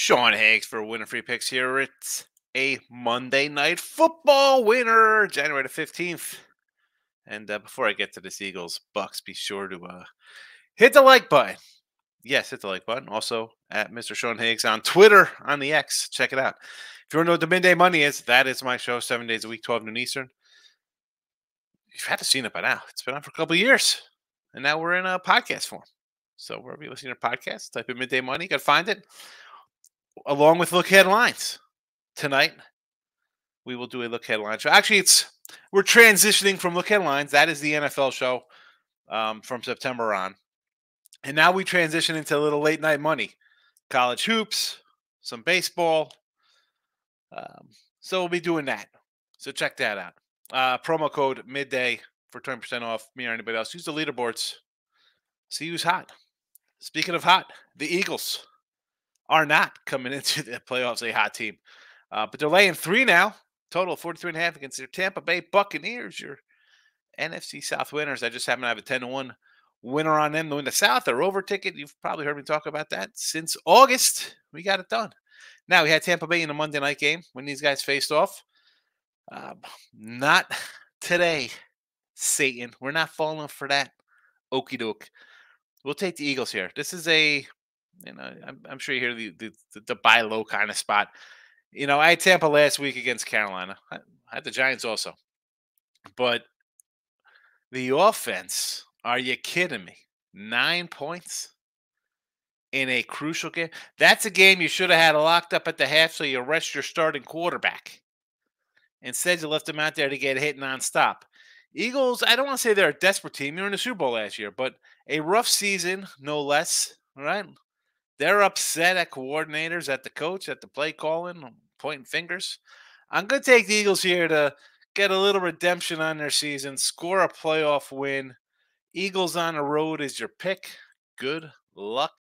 Sean Higgs for Winner Free Picks here. It's a Monday Night Football winner, January the 15th. And before I get to this Eagles Bucks, be sure to hit the like button. Yes, hit the like button. Also, at Mr. Sean Higgs on Twitter, on the X. Check it out. If you want to know what the Midday Money is, that is my show, 7 days a week, 12 noon Eastern. You've had to see it by now. It's been on for a couple of years. And now we're in a podcast form. So wherever you're listening to podcasts, type in Midday Money. You got to find it. Along with Look Ahead Lines. Tonight, we will do a Look Ahead Lines show. Actually, we're transitioning from Look Ahead Lines. That is the NFL show from September on. And now we transition into a little late night money. College hoops, some baseball. So we'll be doing that. So check that out. Promo code midday for 20% off me or anybody else. Use the leaderboards. See who's hot. Speaking of hot, the Eagles are not coming into the playoffs a hot team. But they're laying 3 now. Total 43.5 against their Tampa Bay Buccaneers, your NFC South winners. I just happen to have a 10-1 winner on them to win the South. They're over ticket. You've probably heard me talk about that since August. We got it done. Now, we had Tampa Bay in a Monday night game when these guys faced off. Not today, Satan. We're not falling for that. Okie doke. We'll take the Eagles here. This is a, you know, I'm sure you hear the buy low kind of spot. You know, I had Tampa last week against Carolina. I had the Giants also. But the offense, are you kidding me? 9 points in a crucial game. That's a game you should have had locked up at the half so you rest your starting quarterback. Instead, you left him out there to get hit nonstop. Eagles, I don't want to say they're a desperate team. They were in the Super Bowl last year, but a rough season, no less. All right? They're upset at coordinators, at the coach, at the play calling, pointing fingers. I'm going to take the Eagles here to get a little redemption on their season, score a playoff win. Eagles on the road is your pick. Good luck